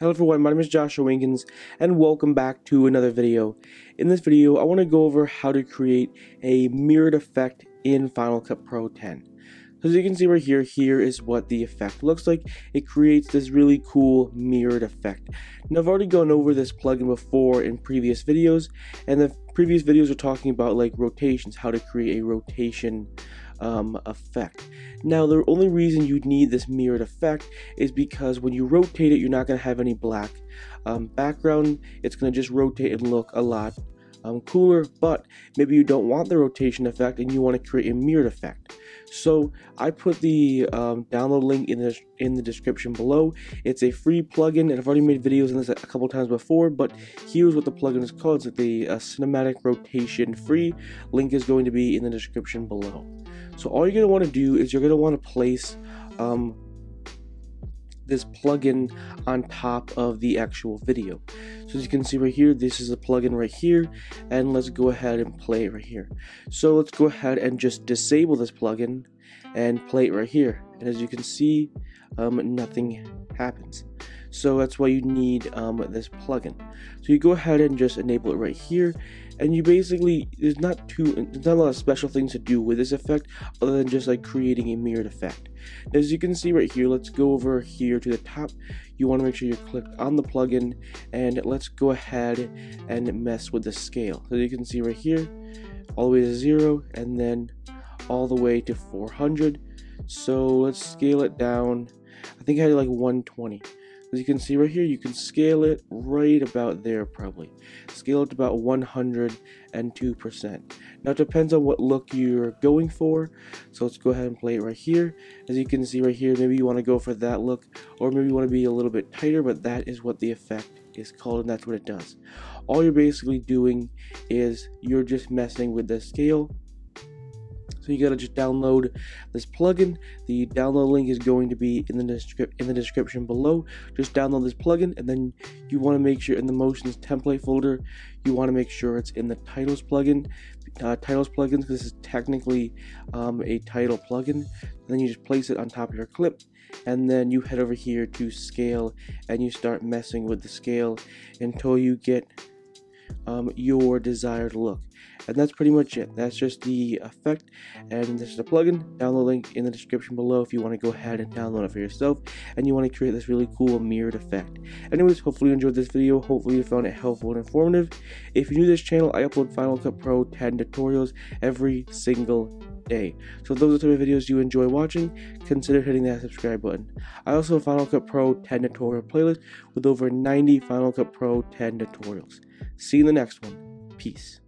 Hello everyone, my name is Joshua Winkins and welcome back to another video. In this video, I want to go over how to create a mirrored effect in Final Cut Pro X. So as you can see right here is what the effect looks like. It creates this really cool mirrored effect. Now I've already gone over this plugin before in previous videos, and the previous videos are talking about like rotations, how to create a rotation effect. Now the only reason you need this mirrored effect is because when you rotate it, you're not going to have any black background. It's going to just rotate and look a lot cooler, but maybe you don't want the rotation effect and you want to create a mirrored effect. So I put the download link in the description below. It's a free plugin, and I've already made videos on this a couple times before, but here's what the plugin is called. It's like the Cinematic Rotation Free. Link is going to be in the description below. So all you're going to want to do is you're going to want to place this plugin on top of the actual video. So as you can see right here, this is the plugin right here, and let's go ahead and play it right here. So let's go ahead and just disable this plugin and play it right here. And as you can see, nothing happens. So that's why you need this plugin. So you go ahead and just enable it right here, and you basically, there's not a lot of special things to do with this effect other than just like creating a mirrored effect. Now, as you can see right here, let's go over here to the top. You want to make sure you click on the plugin, and let's go ahead and mess with the scale. So you can see right here, all the way to 0, and then all the way to 400. So let's scale it down. I think I had like 120. As you can see right here, you can scale it right about there, probably. Scale it to about 102%. Now it depends on what look you're going for. So let's go ahead and play it right here. As you can see right here, maybe you want to go for that look, or maybe you want to be a little bit tighter, but that is what the effect is called, and that's what it does. All you're basically doing is you're just messing with the scale. So you gotta just download this plugin. The download link is going to be in the description below. Just download this plugin, and then you want to make sure in the motions template folder, you want to make sure it's in the titles plugin. This is technically a title plugin. And then you just place it on top of your clip, and then you head over here to scale, and you start messing with the scale until you get your desired look. And that's pretty much it. That's just the effect, and this is the plugin. Download link in the description below if you want to go ahead and download it for yourself and you want to create this really cool mirrored effect. Anyways, hopefully you enjoyed this video. Hopefully you found it helpful and informative. If you're new to this channel, I upload Final Cut Pro 10 tutorials every single day. So if those are the type of videos you enjoy watching, consider hitting that subscribe button. I also have a Final Cut Pro 10 tutorial playlist with over 90 Final Cut Pro 10 tutorials. See you in the next one. Peace.